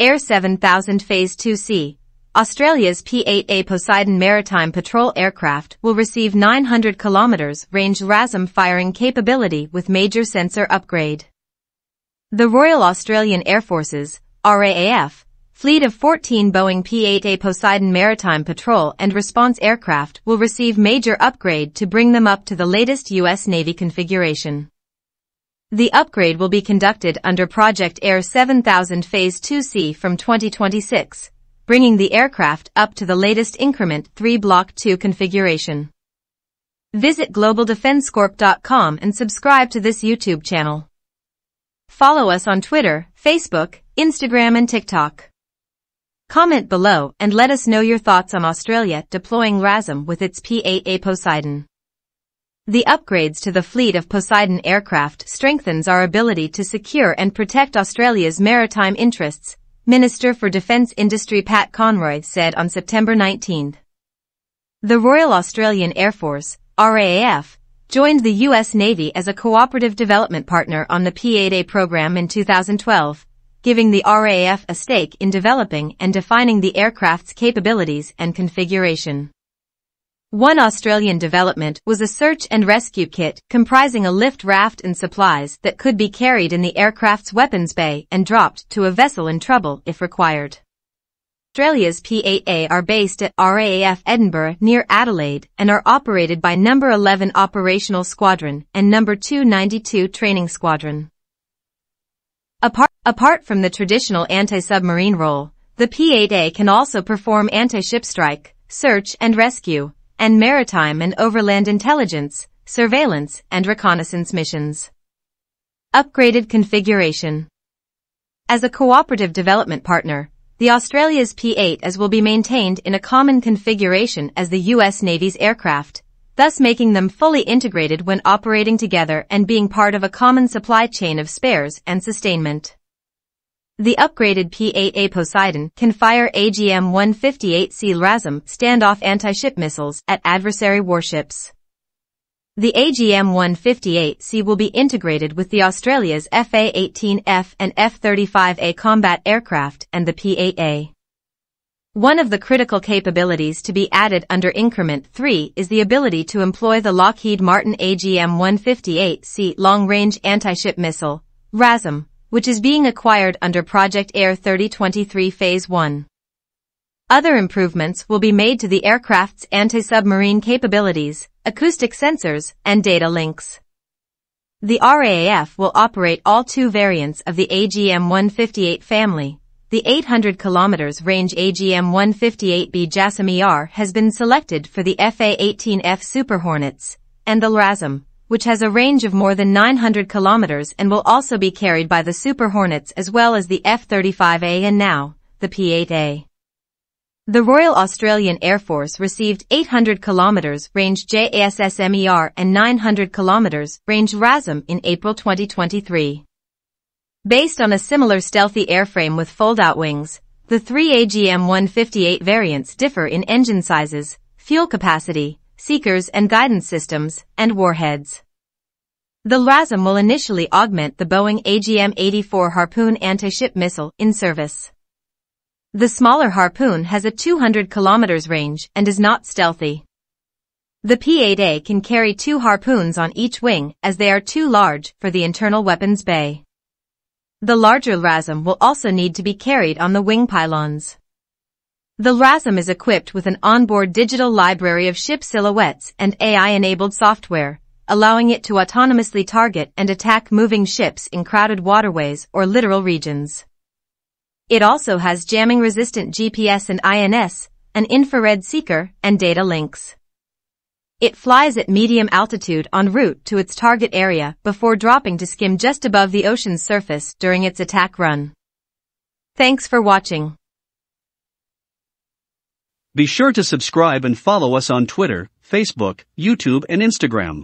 Air 7000 Phase 2C, Australia's P-8A Poseidon maritime patrol aircraft will receive 900 km range LRASM firing capability with major sensor upgrade. The Royal Australian Air Force's, RAAF, fleet of 14 Boeing P-8A Poseidon maritime patrol and response aircraft will receive major upgrade to bring them up to the latest U.S. Navy configuration. The upgrade will be conducted under Project AIR 7000 Phase 2C from 2026. Bringing the aircraft up to the latest Increment 3 Block 2 configuration. Visit GlobalDefenseCorp.com and subscribe to this YouTube channel. Follow us on Twitter, Facebook, Instagram and TikTok. Comment below and let us know your thoughts on Australia deploying LRASM with its P-8A Poseidon. The upgrades to the fleet of Poseidon aircraft strengthens our ability to secure and protect Australia's maritime interests, Minister for Defence Industry Pat Conroy said on September 19. The Royal Australian Air Force, RAAF, joined the US Navy as a cooperative development partner on the P-8A program in 2012, giving the RAAF a stake in developing and defining the aircraft's capabilities and configuration. One Australian development was a search and rescue kit comprising a lift raft and supplies that could be carried in the aircraft's weapons bay and dropped to a vessel in trouble if required. Australia's P-8A are based at RAAF Edinburgh near Adelaide and are operated by No. 11 Operational Squadron and No. 292 Training Squadron. Apart from the traditional anti-submarine role, the P-8A can also perform anti-ship strike, search and rescue, and maritime and overland intelligence, surveillance, and reconnaissance missions. Upgraded configuration. As a cooperative development partner, the Australia's P-8As will be maintained in a common configuration as the US Navy's aircraft, thus making them fully integrated when operating together and being part of a common supply chain of spares and sustainment. The upgraded P-8A Poseidon can fire AGM-158C LRASM standoff anti-ship missiles at adversary warships. The AGM-158C will be integrated with the Australia's FA-18F and F-35A combat aircraft and the P-8A. One of the critical capabilities to be added under Increment 3 is the ability to employ the Lockheed Martin AGM-158C long-range anti-ship missile, RAASM, which is being acquired under Project AIR 3023 Phase 1. Other improvements will be made to the aircraft's anti-submarine capabilities, acoustic sensors, and data links. The RAAF will operate all two variants of the AGM-158 family. The 800 km range AGM-158B JASSM-ER has been selected for the FA-18F Super Hornets, and the LRASM, which has a range of more than 900 kilometers and will also be carried by the Super Hornets as well as the F-35A and now, the P-8A. The Royal Australian Air Force received 800 kilometers range JASSM-ER and 900 kilometers range RAASM in April 2023. Based on a similar stealthy airframe with fold-out wings, the three AGM-158 variants differ in engine sizes, fuel capacity, seekers and guidance systems, and warheads. The LRASM will initially augment the Boeing AGM-84 Harpoon anti-ship missile in service. The smaller Harpoon has a 200 km range and is not stealthy. The P-8A can carry two Harpoons on each wing as they are too large for the internal weapons bay. The larger LRASM will also need to be carried on the wing pylons. The LRASM is equipped with an onboard digital library of ship silhouettes and AI-enabled software, allowing it to autonomously target and attack moving ships in crowded waterways or littoral regions. It also has jamming-resistant GPS and INS, an infrared seeker, and data links. It flies at medium altitude en route to its target area before dropping to skim just above the ocean's surface during its attack run. Thanks for watching. Be sure to subscribe and follow us on Twitter, Facebook, YouTube, and Instagram.